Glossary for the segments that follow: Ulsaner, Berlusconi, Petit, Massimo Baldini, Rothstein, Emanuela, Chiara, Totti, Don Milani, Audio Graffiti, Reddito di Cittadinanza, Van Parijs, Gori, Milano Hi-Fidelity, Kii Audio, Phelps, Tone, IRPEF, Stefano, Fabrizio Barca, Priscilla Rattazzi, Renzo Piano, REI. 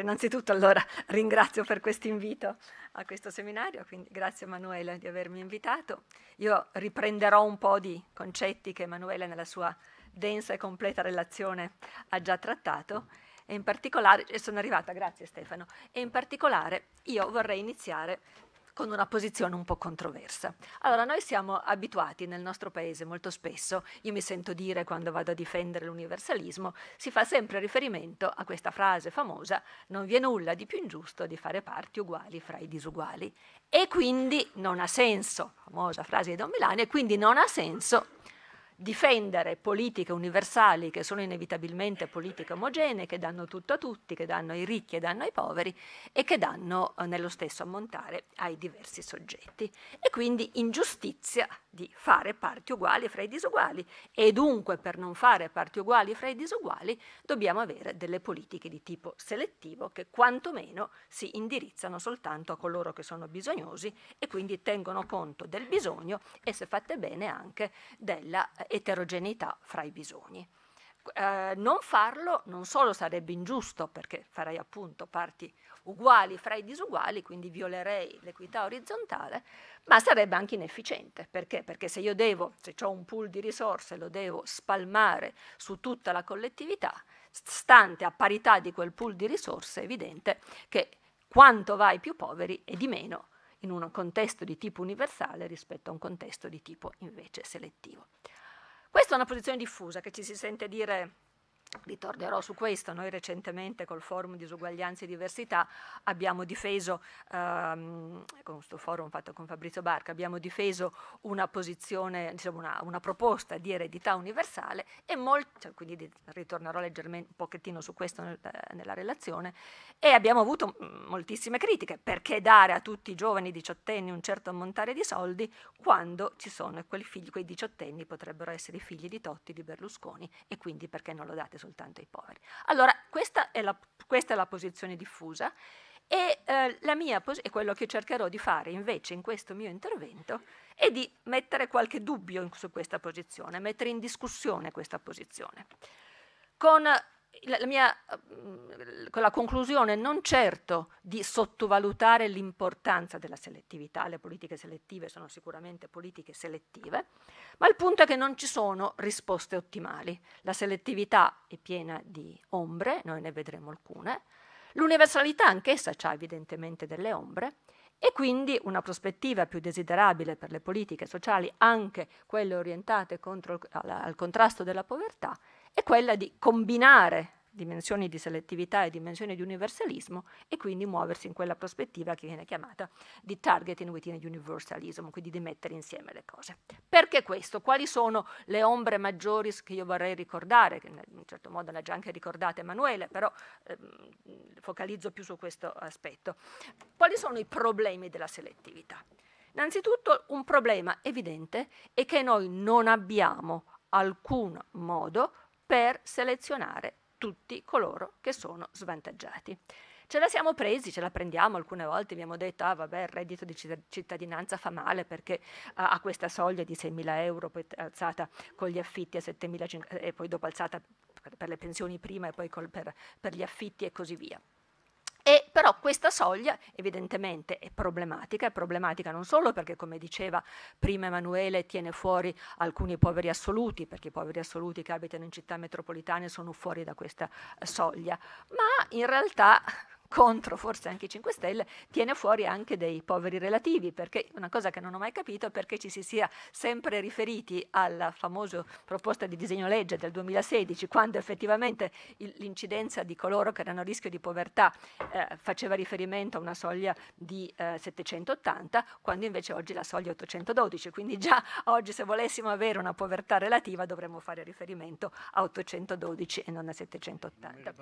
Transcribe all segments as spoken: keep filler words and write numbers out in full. Innanzitutto allora ringrazio per questo invito a questo seminario, quindi grazie Emanuela di avermi invitato. Io riprenderò un po' di concetti che Emanuela nella sua densa e completa relazione ha già trattato e in particolare, e sono arrivata, grazie Stefano, e in particolare io vorrei iniziare con una posizione un po' controversa. Allora, noi siamo abituati nel nostro paese molto spesso, io mi sento dire quando vado a difendere l'universalismo, si fa sempre riferimento a questa frase famosa, non vi è nulla di più ingiusto di fare parti uguali fra i disuguali. E quindi non ha senso, famosa frase di Don Milani, e quindi non ha senso difendere politiche universali che sono inevitabilmente politiche omogenee, che danno tutto a tutti, che danno ai ricchi e danno ai poveri e che danno eh, nello stesso ammontare ai diversi soggetti. E quindi ingiustizia di fare parti uguali fra i disuguali e dunque per non fare parti uguali fra i disuguali dobbiamo avere delle politiche di tipo selettivo che quantomeno si indirizzano soltanto a coloro che sono bisognosi e quindi tengono conto del bisogno e se fatte bene anche della eterogeneità fra i bisogni. Eh, non farlo non solo sarebbe ingiusto perché farei appunto parti uguali fra i disuguali, quindi violerei l'equità orizzontale, ma sarebbe anche inefficiente. Perché? Perché se io devo, se ho un pool di risorse, lo devo spalmare su tutta la collettività, stante a parità di quel pool di risorse è evidente che quanto vai più poveri è di meno in un contesto di tipo universale rispetto a un contesto di tipo invece selettivo. Questa è una posizione diffusa che ci si sente dire, ritornerò su questo, noi recentemente col forum disuguaglianze e diversità abbiamo difeso, ehm, con questo forum fatto con Fabrizio Barca, abbiamo difeso una posizione, diciamo una, una proposta di eredità universale e molti, quindi ritornerò leggermente un pochettino su questo nel, nella relazione, e abbiamo avuto moltissime critiche, perché dare a tutti i giovani diciottenni un certo ammontare di soldi quando ci sono quei figli, quei diciottenni potrebbero essere i figli di Totti, di Berlusconi e quindi perché non lo date soltanto ai poveri. Allora, questa è la, questa è la posizione diffusa e eh, la mia pos- e quello che cercherò di fare invece in questo mio intervento è di mettere qualche dubbio in, su questa posizione, mettere in discussione questa posizione. Con la, la mia con la conclusione non certo di sottovalutare l'importanza della selettività, le politiche selettive sono sicuramente politiche selettive, ma il punto è che non ci sono risposte ottimali. La selettività è piena di ombre, noi ne vedremo alcune, l'universalità anch'essa ha evidentemente delle ombre e quindi una prospettiva più desiderabile per le politiche sociali, anche quelle orientate contro, al, al contrasto della povertà, è quella di combinare dimensioni di selettività e dimensioni di universalismo e quindi muoversi in quella prospettiva che viene chiamata di targeting within universalism, quindi di mettere insieme le cose. Perché questo? Quali sono le ombre maggiori che io vorrei ricordare? Che in un certo modo l'ha già anche ricordata Emanuele, però ehm, focalizzo più su questo aspetto. Quali sono i problemi della selettività? Innanzitutto un problema evidente è che noi non abbiamo alcun modo per selezionare tutti coloro che sono svantaggiati. Ce la siamo presi, ce la prendiamo alcune volte, abbiamo detto ah vabbè il reddito di cittadinanza fa male perché ah, ha questa soglia di seimila euro poi alzata con gli affitti a settemilacinquecento e poi dopo alzata per, per le pensioni prima e poi col, per, per gli affitti e così via. E però questa soglia evidentemente è problematica, è problematica non solo perché come diceva prima Emanuele tiene fuori alcuni poveri assoluti, perché i poveri assoluti che abitano in città metropolitane sono fuori da questa soglia, ma in realtà contro forse anche i cinque Stelle, tiene fuori anche dei poveri relativi, perché una cosa che non ho mai capito è perché ci si sia sempre riferiti alla famosa proposta di disegno legge del duemilasedici, quando effettivamente il, l'incidenza di coloro che erano a rischio di povertà eh, faceva riferimento a una soglia di eh, settecentottanta, quando invece oggi la soglia è ottocentododici, quindi già oggi se volessimo avere una povertà relativa dovremmo fare riferimento a ottocentododici e non a settecentottanta.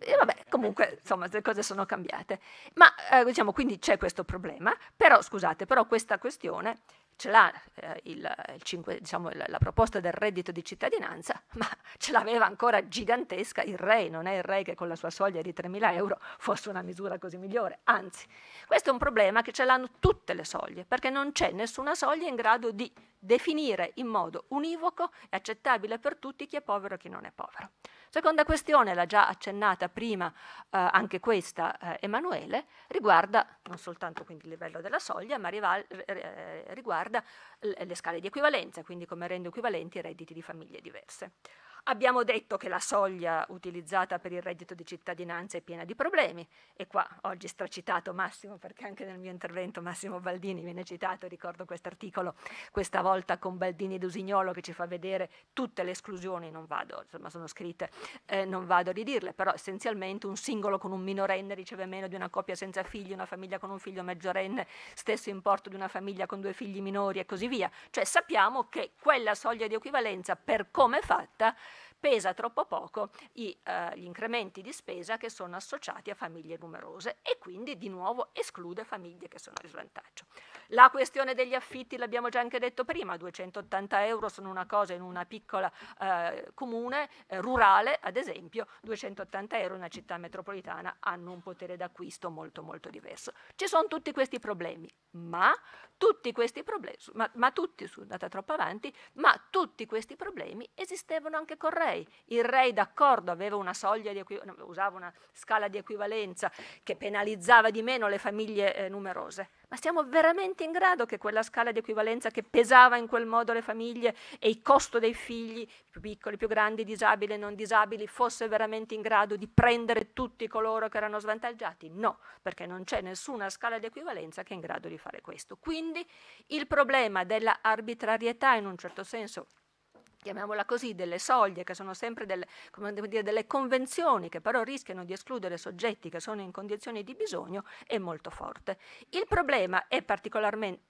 E vabbè, comunque, insomma, le cose sono cambiate, ma eh, diciamo quindi c'è questo problema, però scusate, però questa questione ce l'ha eh, il, il cinque, diciamo, la, la proposta del reddito di cittadinanza, ma ce l'aveva ancora gigantesca il Re, non è il Re che con la sua soglia di tremila euro fosse una misura così migliore, anzi, questo è un problema che ce l'hanno tutte le soglie, perché non c'è nessuna soglia in grado di definire in modo univoco e accettabile per tutti chi è povero e chi non è povero. Seconda questione, l'ha già accennata prima eh, anche questa eh, Emanuele, riguarda non soltanto quindi il livello della soglia, ma rival- eh, riguarda le scale di equivalenza, quindi come rende equivalenti i redditi di famiglie diverse. Abbiamo detto che la soglia utilizzata per il reddito di cittadinanza è piena di problemi, e qua oggi stracitato Massimo, perché anche nel mio intervento Massimo Baldini viene citato, ricordo quest'articolo, questa volta con Baldini ed Usignolo, che ci fa vedere tutte le esclusioni, non vado, insomma sono scritte, Eh, non vado a ridirle, però essenzialmente un singolo con un minorenne riceve meno di una coppia senza figli, una famiglia con un figlio maggiorenne, stesso importo di una famiglia con due figli minori e così via. Cioè sappiamo che quella soglia di equivalenza, per come è fatta, pesa troppo poco i, eh, gli incrementi di spesa che sono associati a famiglie numerose, e quindi di nuovo esclude famiglie che sono in svantaggio. La questione degli affitti l'abbiamo già anche detto prima, duecentottanta euro sono una cosa in una piccola eh, comune, eh, rurale ad esempio, duecentottanta euro in una città metropolitana hanno un potere d'acquisto molto molto diverso. Ci sono tutti questi problemi, ma tutti questi problemi, ma, ma tutti, sono andata troppo avanti, ma tutti questi problemi esistevano anche con Renzo. Il Re, d'accordo, aveva una soglia di usava una scala di equivalenza che penalizzava di meno le famiglie eh, numerose, ma siamo veramente in grado che quella scala di equivalenza che pesava in quel modo le famiglie e il costo dei figli, più piccoli, più grandi, disabili e non disabili, fosse veramente in grado di prendere tutti coloro che erano svantaggiati? No, perché non c'è nessuna scala di equivalenza che è in grado di fare questo. Quindi il problema della arbitrarietà, in un certo senso, chiamiamola così, delle soglie, che sono sempre delle, come devo dire, delle convenzioni che però rischiano di escludere soggetti che sono in condizioni di bisogno, è molto forte. Il problema è particolarmente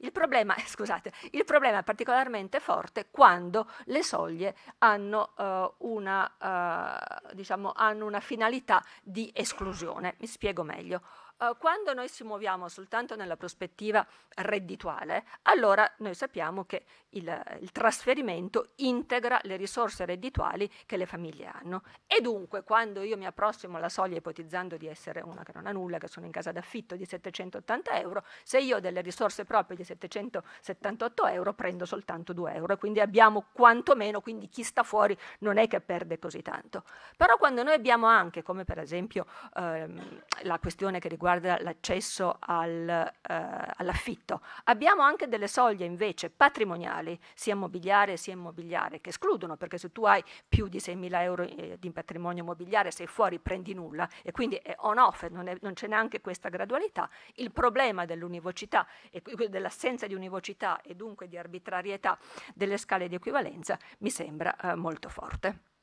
Il problema, scusate, il problema è particolarmente forte quando le soglie hanno, uh, una, uh, diciamo, hanno una finalità di esclusione. Mi spiego meglio. Uh, quando noi ci muoviamo soltanto nella prospettiva reddituale, allora noi sappiamo che il, il trasferimento integra le risorse reddituali che le famiglie hanno, e dunque quando io mi approssimo alla soglia ipotizzando di essere una che non ha nulla, che sono in casa d'affitto, di settecentottanta euro, se io ho delle risorse proprie di settecentosettantotto euro prendo soltanto due euro, e quindi abbiamo quantomeno, quindi chi sta fuori non è che perde così tanto. Però quando noi abbiamo anche, come per esempio ehm, la questione che riguarda l'accesso al, eh, all'affitto, abbiamo anche delle soglie invece patrimoniali, sia immobiliare sia immobiliare, che escludono, perché se tu hai più di seimila euro eh, di patrimonio immobiliare sei fuori, prendi nulla, e quindi è on-off, non, non c'è neanche questa gradualità. Il problema dell'univocità e dell'assenza di univocità e dunque di arbitrarietà delle scale di equivalenza mi sembra eh, molto forte.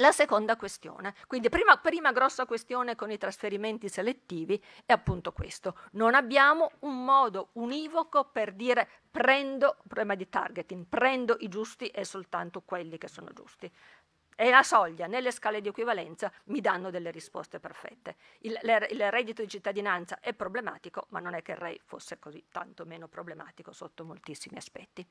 La seconda questione, quindi prima, prima grossa questione con i trasferimenti selettivi, è appunto questo. Non abbiamo un modo univoco per dire prendo, problema di targeting, prendo i giusti e soltanto quelli che sono giusti. E la soglia nelle scale di equivalenza mi danno delle risposte perfette. Il, le, il reddito di cittadinanza è problematico, ma non è che il Re fosse così tanto meno problematico sotto moltissimi aspetti.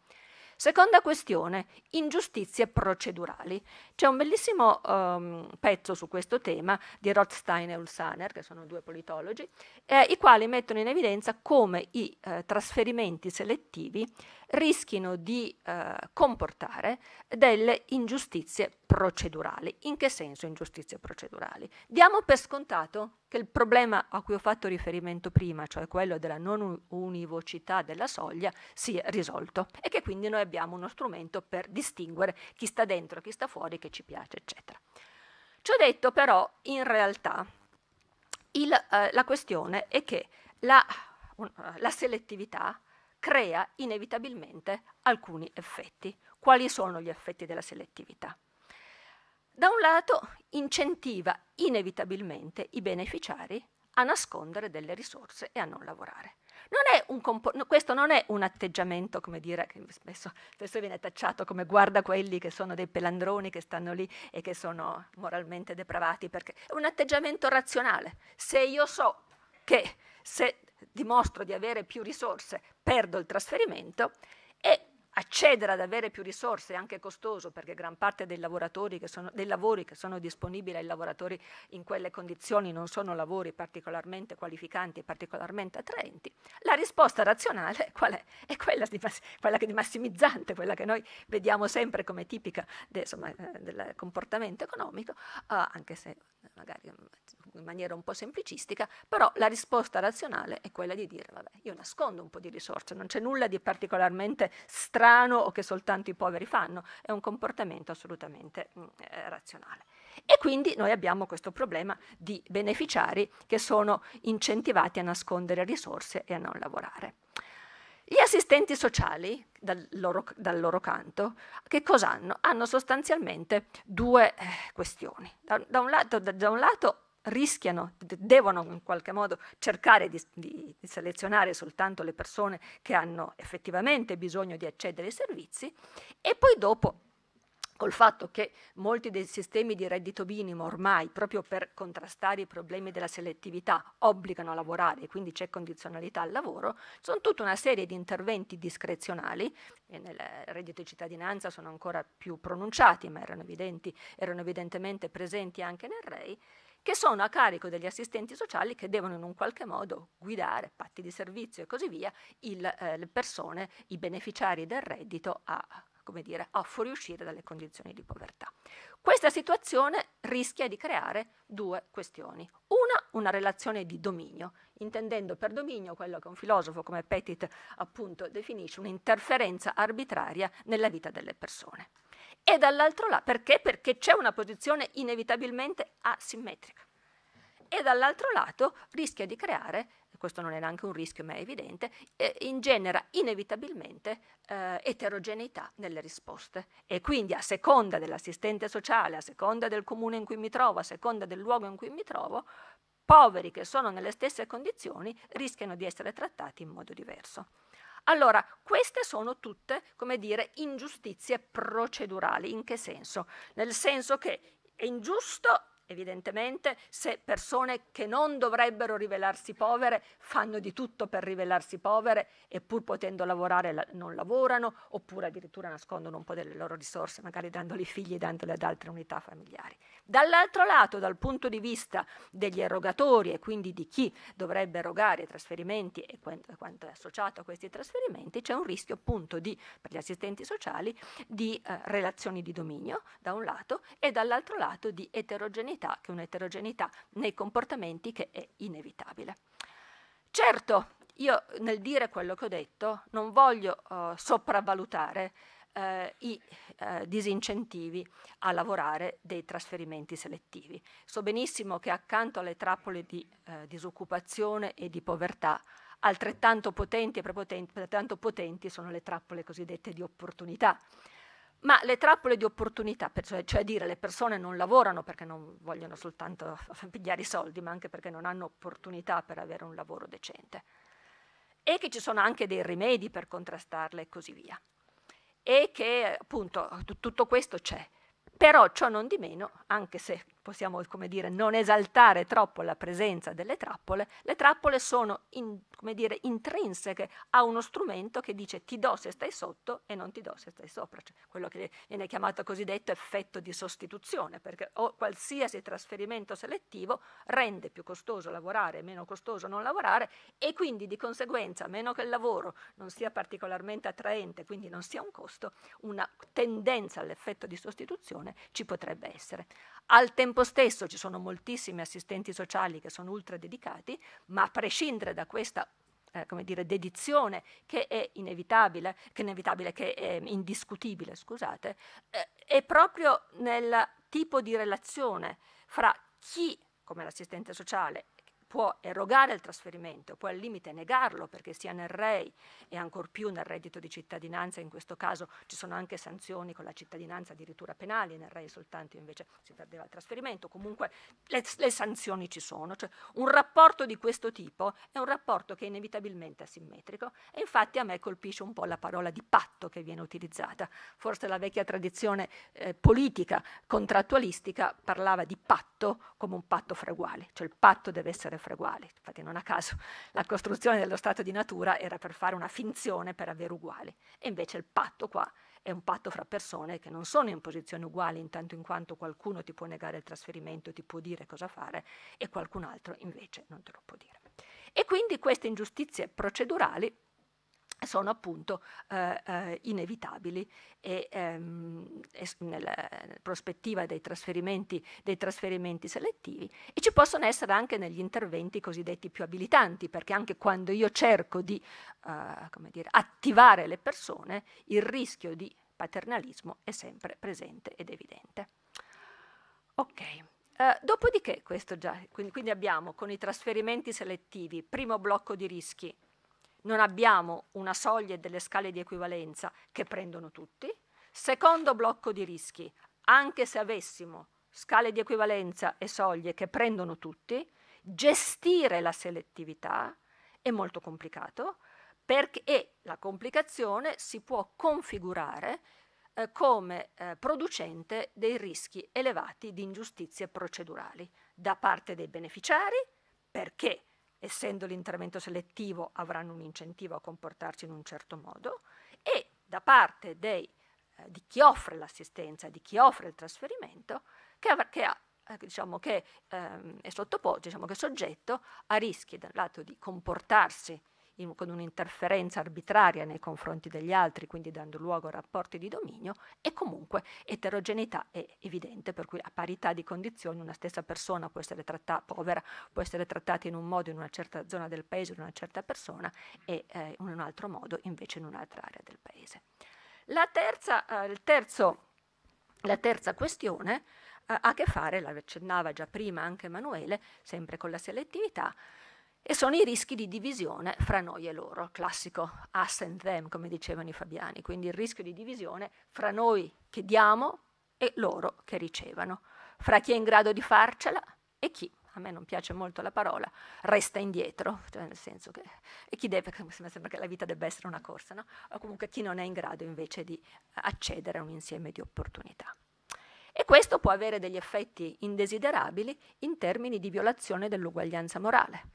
Seconda questione, ingiustizie procedurali. C'è un bellissimo um, pezzo su questo tema di Rothstein e Ulsaner, che sono due politologi, eh, i quali mettono in evidenza come i eh, trasferimenti selettivi rischino di eh, comportare delle ingiustizie procedurali. In che senso ingiustizie procedurali? Diamo per scontato che il problema a cui ho fatto riferimento prima, cioè quello della non univocità della soglia, sia risolto, e che quindi noi abbiamo uno strumento per distinguere chi sta dentro, chi sta fuori, che ci piace, eccetera. Ciò detto, però, in realtà il, eh, la questione è che la, un, la selettività crea inevitabilmente alcuni effetti. Quali sono gli effetti della selettività? Da un lato incentiva inevitabilmente i beneficiari a nascondere delle risorse e a non lavorare. Non è un compo- no, questo non è un atteggiamento, come dire, che spesso, spesso viene tacciato come guarda quelli che sono dei pelandroni che stanno lì e che sono moralmente depravati, perché è un atteggiamento razionale. Se io so che se dimostro di avere più risorse, perdo il trasferimento, e accedere ad avere più risorse è anche costoso, perché gran parte dei lavoratori che sono, dei lavori che sono disponibili ai lavoratori in quelle condizioni non sono lavori particolarmente qualificanti e particolarmente attraenti. La risposta razionale qual è? È quella di, quella che di massimizzante, quella che noi vediamo sempre come tipica de, insomma, del comportamento economico, uh, anche se magari in maniera un po' semplicistica, però la risposta razionale è quella di dire, vabbè, io nascondo un po' di risorse, non c'è nulla di particolarmente strano o che soltanto i poveri fanno, è un comportamento assolutamente eh, razionale. E quindi noi abbiamo questo problema di beneficiari che sono incentivati a nascondere risorse e a non lavorare. Gli assistenti sociali, dal loro, dal loro canto, che cosa hanno? Hanno sostanzialmente due eh, questioni. Da, da un lato, da, da un lato rischiano, devono in qualche modo cercare di, di, di selezionare soltanto le persone che hanno effettivamente bisogno di accedere ai servizi, e poi dopo, col fatto che molti dei sistemi di reddito minimo ormai, proprio per contrastare i problemi della selettività, obbligano a lavorare, e quindi c'è condizionalità al lavoro, sono tutta una serie di interventi discrezionali, e nel reddito di cittadinanza sono ancora più pronunciati, ma erano, evidenti, erano evidentemente presenti anche nel R E I, che sono a carico degli assistenti sociali, che devono in un qualche modo guidare patti di servizio e così via, il, eh, le persone, i beneficiari del reddito a, come dire, a fuoriuscire dalle condizioni di povertà. Questa situazione rischia di creare due questioni. Una, una relazione di dominio, intendendo per dominio quello che un filosofo come Petit appunto definisce un'interferenza arbitraria nella vita delle persone. E dall'altro lato, perché? Perché c'è una posizione inevitabilmente asimmetrica. E dall'altro lato rischia di creare, questo non è neanche un rischio ma è evidente, eh, ingenera inevitabilmente eh, eterogeneità nelle risposte. E quindi a seconda dell'assistente sociale, a seconda del comune in cui mi trovo, a seconda del luogo in cui mi trovo, poveri che sono nelle stesse condizioni rischiano di essere trattati in modo diverso. Allora, queste sono tutte, come dire, ingiustizie procedurali. In che senso? Nel senso che è ingiusto, evidentemente, se persone che non dovrebbero rivelarsi povere fanno di tutto per rivelarsi povere e pur potendo lavorare la- non lavorano, oppure addirittura nascondono un po' delle loro risorse, magari dandole ai figli e dandole ad altre unità familiari. Dall'altro lato, dal punto di vista degli erogatori e quindi di chi dovrebbe erogare i trasferimenti e quanto è associato a questi trasferimenti, c'è un rischio appunto di, per gli assistenti sociali, di eh, relazioni di dominio da un lato e dall'altro lato di eterogeneità, che è un'eterogeneità nei comportamenti che è inevitabile. Certo, io nel dire quello che ho detto non voglio eh, sopravvalutare Uh, i uh, disincentivi a lavorare dei trasferimenti selettivi. So benissimo che accanto alle trappole di uh, disoccupazione e di povertà, altrettanto potenti e prepotenti, altrettanto potenti sono le trappole cosiddette di opportunità. Ma le trappole di opportunità, cioè, cioè dire le persone non lavorano perché non vogliono soltanto pigliare i soldi, ma anche perché non hanno opportunità per avere un lavoro decente. E che ci sono anche dei rimedi per contrastarle e così via. E che appunto tutto questo c'è, però ciò non di meno, anche se possiamo, come dire, non esaltare troppo la presenza delle trappole, le trappole sono in, come dire, intrinseche a uno strumento che dice ti do se stai sotto e non ti do se stai sopra, cioè, quello che viene chiamato cosiddetto effetto di sostituzione, perché o qualsiasi trasferimento selettivo rende più costoso lavorare e meno costoso non lavorare, e quindi di conseguenza, a meno che il lavoro non sia particolarmente attraente, quindi non sia un costo, una tendenza all'effetto di sostituzione ci potrebbe essere. Al tempo stesso ci sono moltissimi assistenti sociali che sono ultra dedicati, ma a prescindere da questa eh, come dire, dedizione che è inevitabile, che è, inevitabile, che è indiscutibile, scusate, eh, è proprio nel tipo di relazione fra chi, come l'assistente sociale, può erogare il trasferimento, può al limite negarlo, perché sia nel R E I e ancor più nel reddito di cittadinanza, in questo caso ci sono anche sanzioni con la cittadinanza addirittura penali, nel R E I soltanto invece si perdeva il trasferimento, comunque le, le sanzioni ci sono, cioè un rapporto di questo tipo è un rapporto che è inevitabilmente asimmetrico, e infatti a me colpisce un po' la parola di patto che viene utilizzata, forse la vecchia tradizione eh, politica contrattualistica parlava di patto come un patto fra uguali, cioè il patto deve essere offre uguali. Infatti non a caso la costruzione dello stato di natura era per fare una finzione per avere uguali, e invece il patto qua è un patto fra persone che non sono in posizione uguale, in tanto in quanto qualcuno ti può negare il trasferimento, ti può dire cosa fare e qualcun altro invece non te lo può dire. E quindi queste ingiustizie procedurali sono appunto eh, eh, inevitabili e ehm, es- nella prospettiva dei trasferimenti, dei trasferimenti selettivi, e ci possono essere anche negli interventi cosiddetti più abilitanti, perché anche quando io cerco di eh, come dire, attivare le persone, il rischio di paternalismo è sempre presente ed evidente. Ok. Uh, dopodiché, questo già, quindi, quindi abbiamo con i trasferimenti selettivi, primo blocco di rischi, non abbiamo una soglia e delle scale di equivalenza che prendono tutti. Secondo blocco di rischi, anche se avessimo scale di equivalenza e soglie che prendono tutti, gestire la selettività è molto complicato, perché e la complicazione si può configurare eh, come eh, producente dei rischi elevati di ingiustizie procedurali da parte dei beneficiari, perché essendo l'intervento selettivo avranno un incentivo a comportarsi in un certo modo, e da parte dei, eh, di chi offre l'assistenza, di chi offre il trasferimento, che, av- che, ha, eh, diciamo che ehm, è sottoposto, diciamo che è soggetto a rischi da un lato di comportarsi in, con un'interferenza arbitraria nei confronti degli altri, quindi dando luogo a rapporti di dominio, e comunque eterogeneità è evidente, per cui a parità di condizioni una stessa persona può essere trattata povera, può essere trattata in un modo in una certa zona del paese, in una certa persona, e eh, in un altro modo invece in un'altra area del paese. La terza, eh, il terzo, la terza questione eh, ha a che fare, la accennava già prima anche Emanuele, sempre con la selettività, e sono i rischi di divisione fra noi e loro, classico us and them, come dicevano i fabiani, quindi il rischio di divisione fra noi che diamo e loro che ricevono, fra chi è in grado di farcela e chi, a me non piace molto la parola, resta indietro, cioè nel senso che, e chi deve, mi sembra che la vita debba essere una corsa, no? O comunque chi non è in grado invece di accedere a un insieme di opportunità. E questo può avere degli effetti indesiderabili in termini di violazione dell'uguaglianza morale.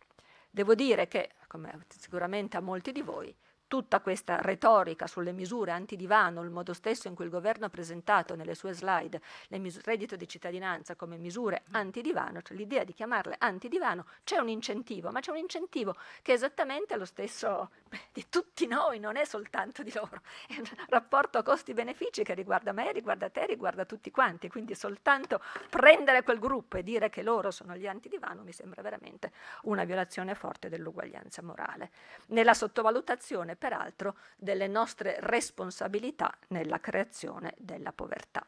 Devo dire che, come sicuramente a molti di voi, tutta questa retorica sulle misure antidivano, il modo stesso in cui il governo ha presentato nelle sue slide il mis- reddito di cittadinanza come misure antidivano, cioè l'idea di chiamarle antidivano, c'è un incentivo, ma c'è un incentivo che è esattamente lo stesso di tutti noi, non è soltanto di loro. È un rapporto costi-benefici che riguarda me, riguarda te, riguarda tutti quanti, quindi soltanto prendere quel gruppo e dire che loro sono gli antidivano mi sembra veramente una violazione forte dell'uguaglianza morale. Nella sottovalutazione peraltro delle nostre responsabilità nella creazione della povertà.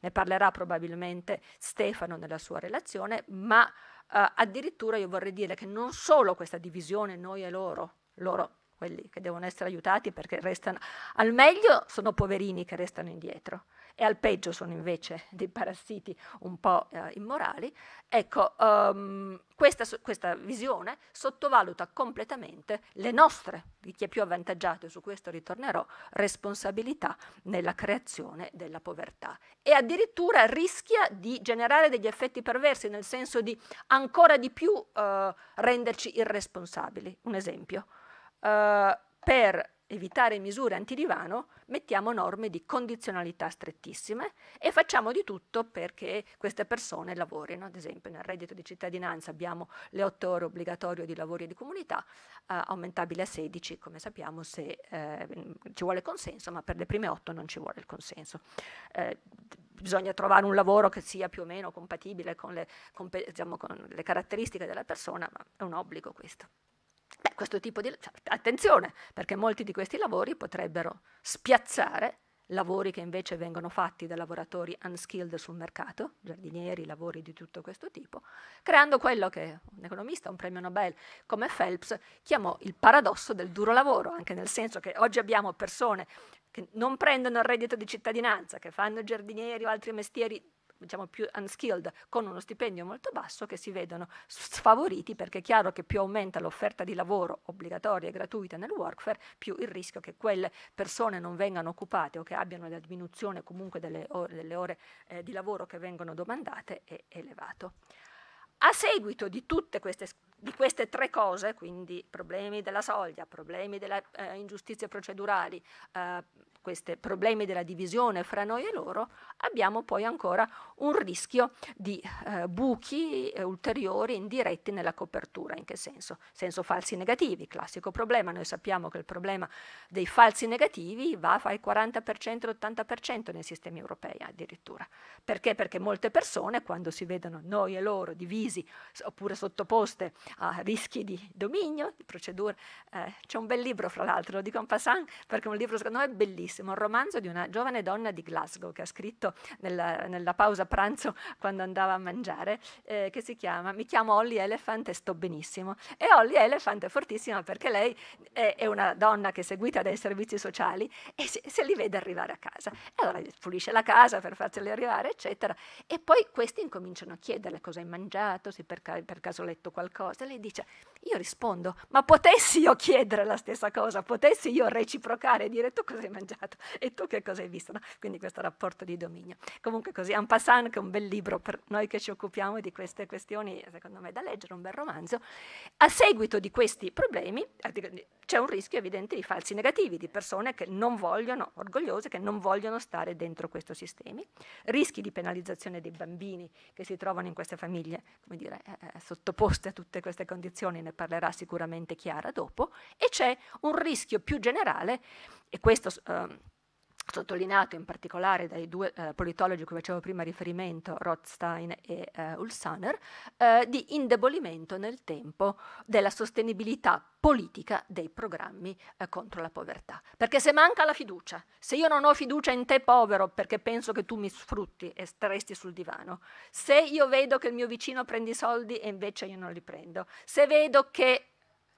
Ne parlerà probabilmente Stefano nella sua relazione, ma eh, addirittura io vorrei dire che non solo questa divisione noi e loro, loro quelli che devono essere aiutati perché restano, al meglio sono poverini che restano indietro e al peggio sono invece dei parassiti un po' eh, immorali, ecco, um, questa, questa visione sottovaluta completamente le nostre, di chi è più avvantaggiato, e su questo ritornerò, responsabilità nella creazione della povertà. E addirittura rischia di generare degli effetti perversi, nel senso di ancora di più eh, renderci irresponsabili. Un esempio, eh, per evitare misure antidivano, mettiamo norme di condizionalità strettissime e facciamo di tutto perché queste persone lavorino. Ad esempio nel reddito di cittadinanza abbiamo le otto ore obbligatorie di lavoro e di comunità, eh, aumentabili a sedici, come sappiamo, se eh, ci vuole consenso, ma per le prime otto non ci vuole il consenso. Eh, bisogna trovare un lavoro che sia più o meno compatibile con le, con, diciamo, con le caratteristiche della persona, ma è un obbligo questo. Beh, questo tipo di attenzione, perché molti di questi lavori potrebbero spiazzare lavori che invece vengono fatti da lavoratori unskilled sul mercato, giardinieri, lavori di tutto questo tipo, creando quello che un economista, un premio Nobel come Phelps, chiamò il paradosso del duro lavoro, anche nel senso che oggi abbiamo persone che non prendono il reddito di cittadinanza, che fanno giardinieri o altri mestieri diciamo più unskilled, con uno stipendio molto basso, che si vedono sfavoriti, perché è chiaro che più aumenta l'offerta di lavoro obbligatoria e gratuita nel workfare, più il rischio che quelle persone non vengano occupate o che abbiano la diminuzione comunque delle ore, delle ore eh, di lavoro che vengono domandate è elevato. A seguito di tutte queste di queste tre cose, quindi problemi della soglia, problemi delle eh, ingiustizie procedurali, eh, questi problemi della divisione fra noi e loro, abbiamo poi ancora un rischio di eh, buchi eh, ulteriori indiretti nella copertura. In che senso? Senso falsi negativi, classico problema. Noi sappiamo che il problema dei falsi negativi va dal quaranta per cento all'ottanta per cento nei sistemi europei addirittura. Perché? Perché molte persone, quando si vedono noi e loro divisi oppure sottoposte a rischi di dominio, di procedure. Eh, c'è un bel libro, fra l'altro, lo dico en passant, perché è un libro secondo me bellissimo, un romanzo di una giovane donna di Glasgow che ha scritto nella, nella pausa pranzo quando andava a mangiare, eh, che si chiama Mi chiamo Ollie Elephant e sto benissimo. E Ollie Elephant è fortissima perché lei è, è una donna che è seguita dai servizi sociali e se, se li vede arrivare a casa. E allora pulisce la casa per farceli arrivare, eccetera. E poi questi incominciano a chiederle cosa hai mangiato, se per, ca- per caso ho letto qualcosa. Lei dice, io rispondo, ma potessi io chiedere la stessa cosa, potessi io reciprocare e dire tu cosa hai mangiato e tu che cosa hai visto, no? Quindi questo rapporto di dominio. Comunque così, en passant, che è un bel libro per noi che ci occupiamo di queste questioni, secondo me da leggere, un bel romanzo. A seguito di questi problemi c'è un rischio evidente di falsi negativi, di persone che non vogliono, orgogliose, che non vogliono stare dentro questi sistemi, rischi di penalizzazione dei bambini che si trovano in queste famiglie, come dire, eh, sottoposte a tutte queste condizioni, ne parlerà sicuramente Chiara dopo, e c'è un rischio più generale, e questo eh, sottolineato in particolare dai due eh, politologi a cui facevo prima riferimento, Rothstein e eh, Ulsaner, eh, di indebolimento nel tempo della sostenibilità politica dei programmi eh, contro la povertà. Perché se manca la fiducia, se io non ho fiducia in te povero perché penso che tu mi sfrutti e staresti sul divano, se io vedo che il mio vicino prende i soldi e invece io non li prendo, se vedo che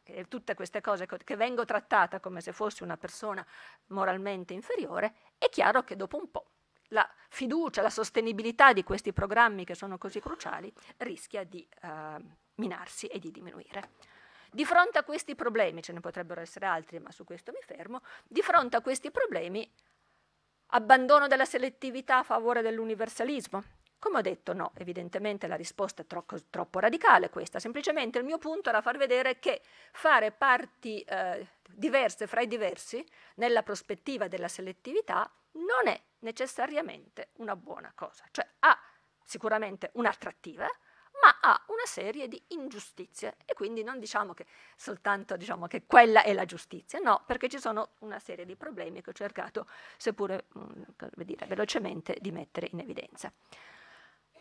eh, tutte queste cose, che vengo trattata come se fossi una persona moralmente inferiore, è chiaro che dopo un po' la fiducia, la sostenibilità di questi programmi che sono così cruciali rischia di eh, minarsi e di diminuire. Di fronte a questi problemi, ce ne potrebbero essere altri, ma su questo mi fermo, di fronte a questi problemi, abbandono della selettività a favore dell'universalismo? Come ho detto, no, evidentemente la risposta è troppo, troppo radicale questa, semplicemente il mio punto era far vedere che fare parti eh, diverse fra i diversi nella prospettiva della selettività non è necessariamente una buona cosa, cioè ha sicuramente un'attrattiva, ma ha una serie di ingiustizie e quindi non diciamo che soltanto diciamo che quella è la giustizia, no, perché ci sono una serie di problemi che ho cercato, seppure mh, dire, velocemente, di mettere in evidenza.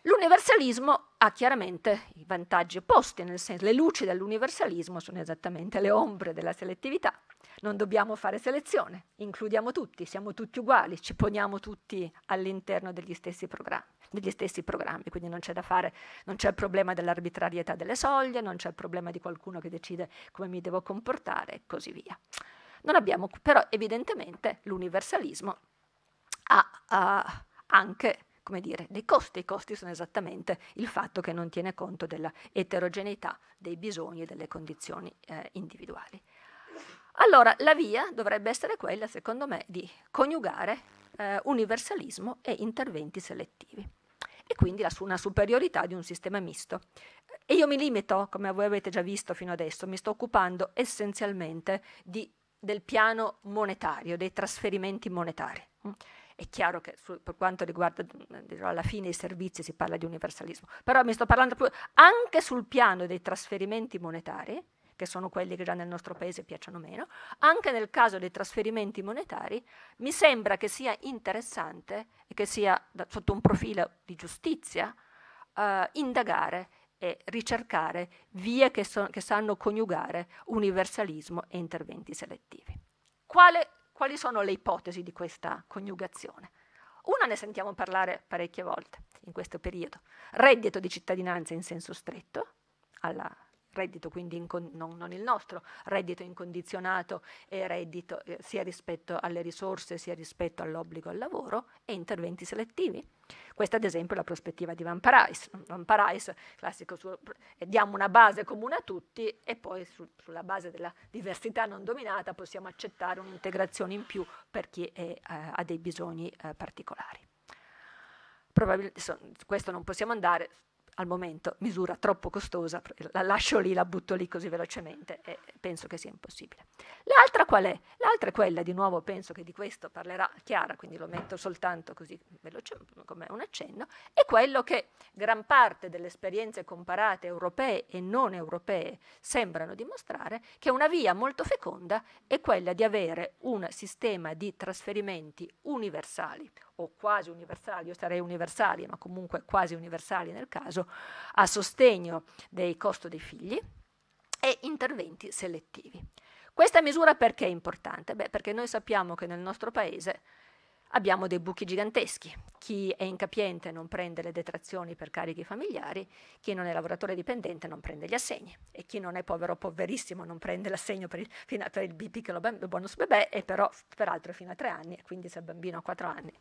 L'universalismo ha chiaramente i vantaggi opposti, nel senso le luci dell'universalismo sono esattamente le ombre della selettività. Non dobbiamo fare selezione, includiamo tutti, siamo tutti uguali, ci poniamo tutti all'interno degli stessi programmi. degli stessi programmi, quindi non c'è da fare, non c'è il problema dell'arbitrarietà delle soglie, non c'è il problema di qualcuno che decide come mi devo comportare e così via. Non abbiamo, però evidentemente l'universalismo ha, ha anche, come dire, dei costi, i costi sono esattamente il fatto che non tiene conto della eterogeneità dei bisogni e delle condizioni eh, individuali. Allora la via dovrebbe essere quella, secondo me, di coniugare eh, universalismo e interventi selettivi. E quindi la, una superiorità di un sistema misto. E io mi limito, come voi avete già visto fino adesso, mi sto occupando essenzialmente di, del piano monetario, dei trasferimenti monetari. È chiaro che su, per quanto riguarda, dirò, alla fine i servizi si parla di universalismo, però mi sto parlando proprio anche sul piano dei trasferimenti monetari, che sono quelli che già nel nostro paese piacciono meno, anche nel caso dei trasferimenti monetari mi sembra che sia interessante e che sia da, sotto un profilo di giustizia eh, indagare e ricercare vie che, so, che sanno coniugare universalismo e interventi selettivi. Quale, quali sono le ipotesi di questa coniugazione? Una ne sentiamo parlare parecchie volte in questo periodo, reddito di cittadinanza in senso stretto, alla reddito quindi incon- non, non il nostro, reddito incondizionato e reddito eh, sia rispetto alle risorse sia rispetto all'obbligo al lavoro e interventi selettivi. Questa ad esempio è la prospettiva di Van Parijs, Van Parijs classico suo, eh, diamo una base comune a tutti e poi su, sulla base della diversità non dominata possiamo accettare un'integrazione in più per chi è, eh, ha dei bisogni eh, particolari. Probabil- so, questo non possiamo andare al momento misura troppo costosa, la lascio lì, la butto lì così velocemente e penso che sia impossibile. L'altra qual è? L'altra è quella, di nuovo penso che di questo parlerà Chiara, quindi lo metto soltanto così velocemente come un accenno, è quello che gran parte delle esperienze comparate europee e non europee sembrano dimostrare, che una via molto feconda è quella di avere un sistema di trasferimenti universali, o quasi universali, io starei universali, ma comunque quasi universali nel caso, a sostegno dei costi dei figli, e interventi selettivi. Questa misura perché è importante? Beh, perché noi sappiamo che nel nostro paese abbiamo dei buchi giganteschi. Chi è incapiente non prende le detrazioni per carichi familiari, chi non è lavoratore dipendente non prende gli assegni, e chi non è povero poverissimo non prende l'assegno per il, per il piccolo bonus bebè, e però peraltro fino a tre anni, e quindi se il bambino ha quattro anni.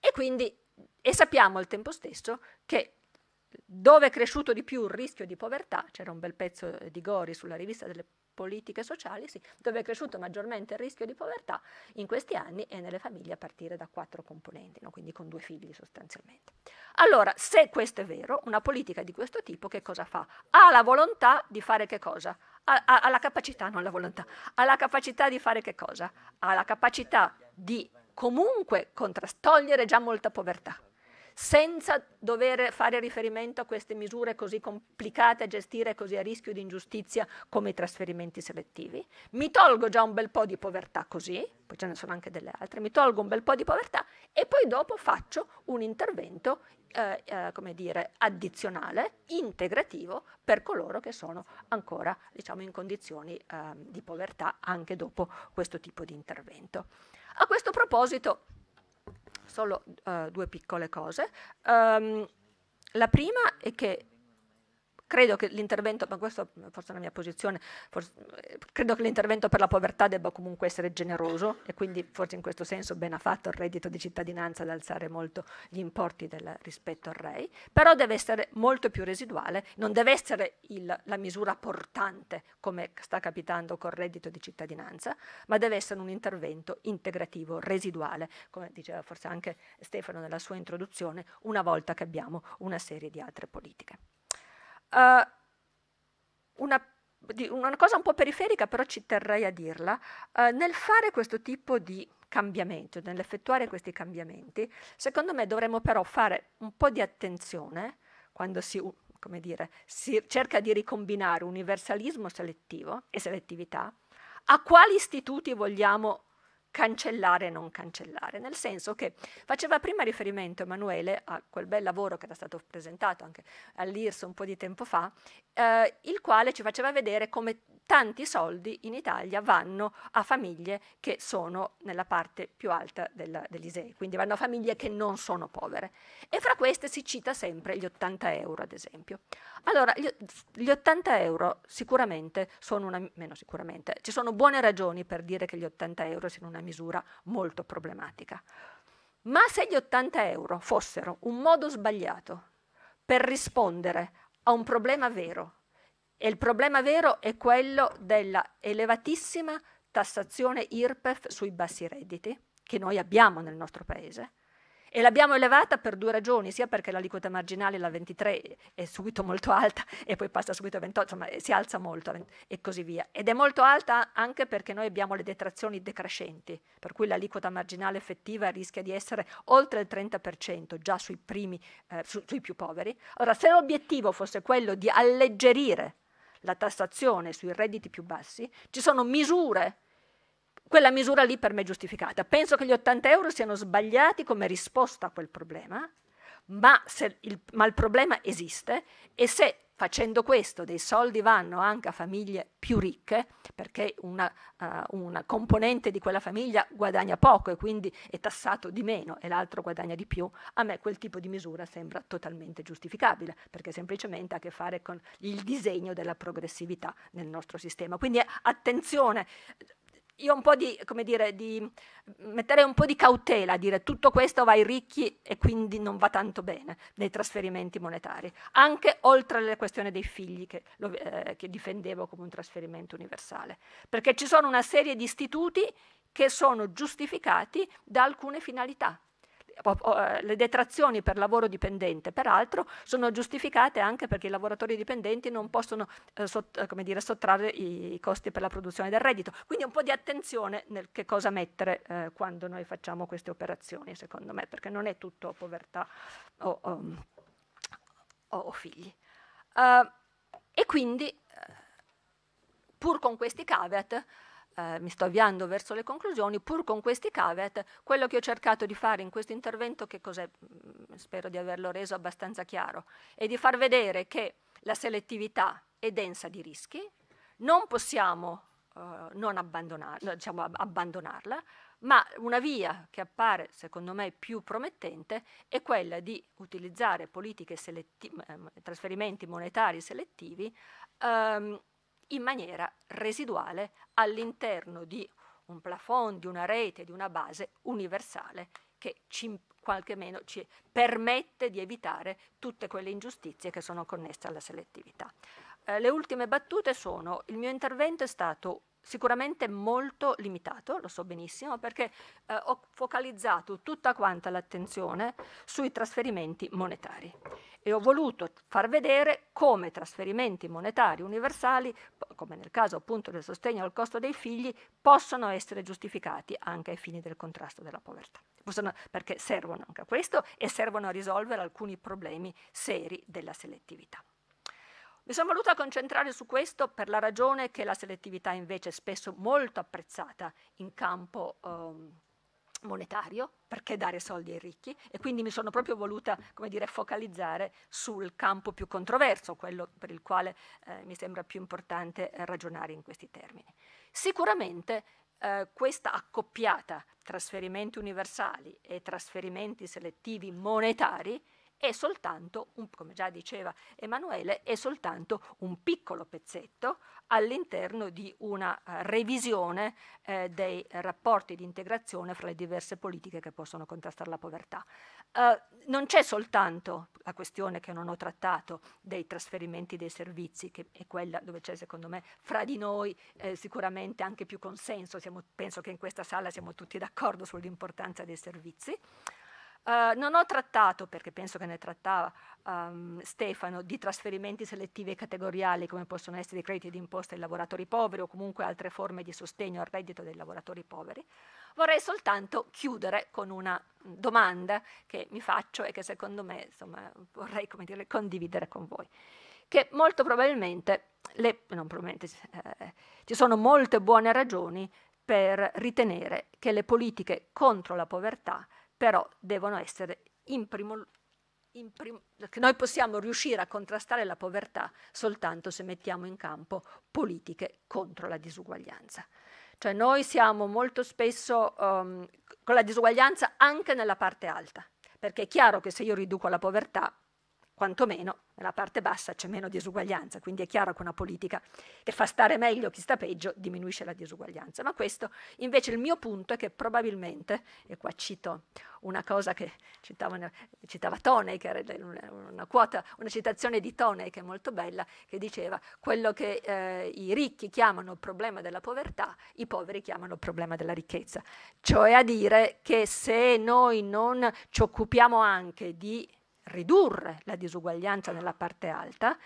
E quindi e sappiamo al tempo stesso che dove è cresciuto di più il rischio di povertà, c'era un bel pezzo di Gori sulla rivista delle politiche sociali, sì, dove è cresciuto maggiormente il rischio di povertà in questi anni è nelle famiglie a partire da quattro componenti, no? Quindi con due figli sostanzialmente. Allora, se questo è vero, una politica di questo tipo che cosa fa? Ha la volontà di fare che cosa? Ha, ha, ha la capacità, non la volontà, ha la capacità di fare che cosa? Ha la capacità di comunque togliere già molta povertà, senza dover fare riferimento a queste misure così complicate a gestire e così a rischio di ingiustizia come i trasferimenti selettivi. Mi tolgo già un bel po' di povertà così, poi ce ne sono anche delle altre, mi tolgo un bel po' di povertà e poi dopo faccio un intervento eh, eh, come dire, addizionale, integrativo per coloro che sono ancora, diciamo, in condizioni eh, di povertà anche dopo questo tipo di intervento. A questo proposito, solo uh, due piccole cose. Um, la prima è che credo che l'intervento, ma questa forse è la mia posizione, forse, credo che l'intervento per la povertà debba comunque essere generoso, e quindi forse in questo senso ben ha fatto il reddito di cittadinanza ad alzare molto gli importi del, rispetto al R E I, però deve essere molto più residuale, non deve essere il, la misura portante come sta capitando col reddito di cittadinanza, ma deve essere un intervento integrativo, residuale, come diceva forse anche Stefano nella sua introduzione, una volta che abbiamo una serie di altre politiche. Uh, una, una cosa un po' periferica, però ci terrei a dirla, uh, nel fare questo tipo di cambiamento, nell'effettuare questi cambiamenti, secondo me dovremmo però fare un po' di attenzione quando si, come dire, si cerca di ricombinare universalismo selettivo e selettività, a quali istituti vogliamo cancellare e non cancellare, nel senso che faceva prima riferimento Emanuele a quel bel lavoro che era stato presentato anche all'I R S un po' di tempo fa, eh, il quale ci faceva vedere come tanti soldi in Italia vanno a famiglie che sono nella parte più alta del, dell'I S E E, quindi vanno a famiglie che non sono povere, e fra queste si cita sempre gli ottanta euro ad esempio. Allora, gli, gli ottanta euro sicuramente sono una, meno sicuramente, ci sono buone ragioni per dire che gli ottanta euro siano una misura molto problematica, ma se gli ottanta euro fossero un modo sbagliato per rispondere a un problema vero, e il problema vero è quello della elevatissima tassazione I R P E F sui bassi redditi che noi abbiamo nel nostro paese, e l'abbiamo elevata per due ragioni, sia perché l'aliquota marginale, la ventitré, è subito molto alta e poi passa subito a ventotto, insomma si alza molto e così via, ed è molto alta anche perché noi abbiamo le detrazioni decrescenti, per cui l'aliquota marginale effettiva rischia di essere oltre il trenta per cento già sui primi, eh, su, sui più poveri. Allora, se l'obiettivo fosse quello di alleggerire la tassazione sui redditi più bassi, ci sono misure, quella misura lì per me è giustificata. Penso che gli ottanta euro siano sbagliati come risposta a quel problema, ma, se il, ma il problema esiste, e se facendo questo dei soldi vanno anche a famiglie più ricche, perché una, uh, una componente di quella famiglia guadagna poco e quindi è tassato di meno e l'altro guadagna di più, a me quel tipo di misura sembra totalmente giustificabile, perché semplicemente ha a che fare con il disegno della progressività nel nostro sistema. Quindi attenzione, io un po' di, come dire, di metterei un po' di cautela a dire tutto questo va ai ricchi e quindi non va tanto bene nei trasferimenti monetari, anche oltre alla questione dei figli che, lo, eh, che difendevo come un trasferimento universale, perché ci sono una serie di istituti che sono giustificati da alcune finalità. le detrazioni per lavoro dipendente, peraltro, sono giustificate anche perché i lavoratori dipendenti non possono eh, sott- come dire, sottrarre i costi per la produzione del reddito. Quindi un po' di attenzione nel che cosa mettere eh, quando noi facciamo queste operazioni, secondo me, perché non è tutto povertà o, o, o figli. Uh, e quindi, pur con questi caveat, Uh, mi sto avviando verso le conclusioni, pur con questi caveat, quello che ho cercato di fare in questo intervento, che cos'è? Spero di averlo reso abbastanza chiaro, è di far vedere che la selettività è densa di rischi, non possiamo uh, non abbandonarla, diciamo, ab- abbandonarla, ma una via che appare, secondo me, più promettente è quella di utilizzare politiche selettive, eh, trasferimenti monetari selettivi, um, in maniera residuale all'interno di un plafond, di una rete, di una base universale che ci, qualche meno ci permette di evitare tutte quelle ingiustizie che sono connesse alla selettività. Eh, le ultime battute sono: il mio intervento è stato sicuramente molto limitato, lo so benissimo, perché eh, ho focalizzato tutta quanta l'attenzione sui trasferimenti monetari e ho voluto far vedere come trasferimenti monetari universali, come nel caso appunto del sostegno al costo dei figli, possono essere giustificati anche ai fini del contrasto della povertà. Possono, perché servono anche a questo e servono a risolvere alcuni problemi seri della selettività. Mi sono voluta concentrare su questo per la ragione che la selettività invece è spesso molto apprezzata in campo um, monetario, perché dare soldi ai ricchi, e quindi mi sono proprio voluta, come dire, focalizzare sul campo più controverso, quello per il quale eh, mi sembra più importante eh, ragionare in questi termini. Sicuramente eh, questa accoppiata trasferimenti universali e trasferimenti selettivi monetari è soltanto, un, come già diceva Emanuele, è soltanto un piccolo pezzetto all'interno di una uh, revisione eh, dei rapporti di integrazione fra le diverse politiche che possono contrastare la povertà. Uh, non c'è soltanto la questione che non ho trattato dei trasferimenti dei servizi, che è quella dove c'è, secondo me, fra di noi eh, sicuramente anche più consenso. Siamo, penso che in questa sala siamo tutti d'accordo sull'importanza dei servizi. Uh, non ho trattato, perché penso che ne trattava um, Stefano, di trasferimenti selettivi e categoriali come possono essere i crediti d'imposta ai lavoratori poveri o comunque altre forme di sostegno al reddito dei lavoratori poveri. Vorrei soltanto chiudere con una domanda che mi faccio e che secondo me, insomma, vorrei, come dire, condividere con voi. Che molto probabilmente, le, non probabilmente eh, ci sono molte buone ragioni per ritenere che le politiche contro la povertà però devono essere in primo, in primo, noi possiamo riuscire a contrastare la povertà soltanto se mettiamo in campo politiche contro la disuguaglianza. Cioè noi siamo molto spesso um, con la disuguaglianza anche nella parte alta, perché è chiaro che se io riduco la povertà, quantomeno nella parte bassa c'è meno disuguaglianza, quindi è chiaro che una politica che fa stare meglio chi sta peggio diminuisce la disuguaglianza. Ma questo, invece, il mio punto è che probabilmente, e qua cito una cosa che citava, citava Tone, che era una, quota, una citazione di Tone che è molto bella, che diceva: quello che eh, i ricchi chiamano problema della povertà, i poveri chiamano problema della ricchezza. Cioè a dire che se noi non ci occupiamo anche di ridurre la disuguaglianza nella parte alta,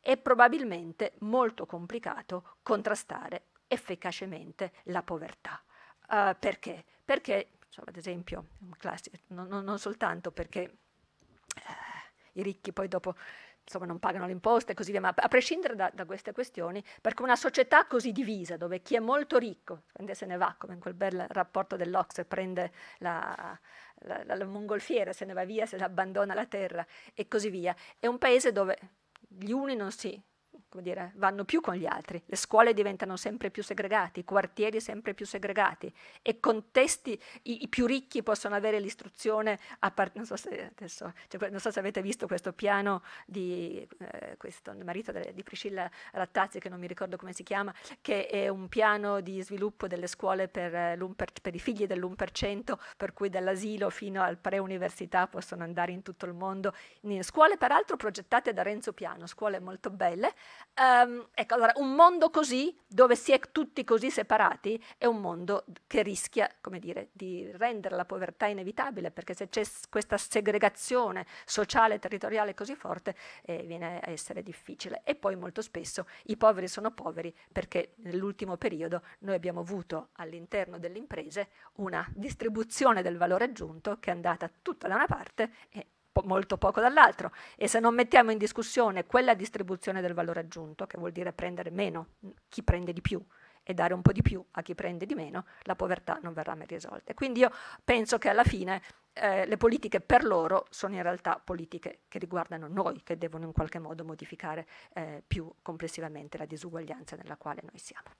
è probabilmente molto complicato contrastare efficacemente la povertà. Uh, perché? Perché, insomma, ad esempio, classico, non, non, non soltanto perché uh, i ricchi poi dopo, insomma, non pagano le imposte e così via, ma a prescindere da, da queste questioni, perché una società così divisa, dove chi è molto ricco se ne va, come in quel bel rapporto dell'Ocse, prende la, la, la, la mongolfiera, se ne va via, se ne abbandona la terra e così via, è un paese dove gli uni non si, come dire, vanno più con gli altri, le scuole diventano sempre più segregate, i quartieri sempre più segregati, e contesti i, i più ricchi possono avere l'istruzione a part- non so se adesso, cioè, non so se avete visto questo piano di eh, questo il marito de, di Priscilla Rattazzi, che non mi ricordo come si chiama, che è un piano di sviluppo delle scuole per, eh, per i figli dell'uno per cento, per cui dall'asilo fino al pre-università possono andare in tutto il mondo, in scuole peraltro progettate da Renzo Piano, scuole molto belle. Um, ecco, allora, un mondo così, dove si è tutti così separati, è un mondo che rischia, come dire, di rendere la povertà inevitabile, perché se c'è questa segregazione sociale e territoriale così forte, eh, viene a essere difficile. E poi molto spesso i poveri sono poveri perché nell'ultimo periodo noi abbiamo avuto all'interno delle imprese una distribuzione del valore aggiunto che è andata tutta da una parte e molto poco dall'altro, e se non mettiamo in discussione quella distribuzione del valore aggiunto, che vuol dire prendere meno chi prende di più e dare un po' di più a chi prende di meno, la povertà non verrà mai risolta. Quindi io penso che alla fine eh, le politiche per loro sono in realtà politiche che riguardano noi, che devono in qualche modo modificare eh, più complessivamente la disuguaglianza nella quale noi siamo.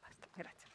Basta, grazie.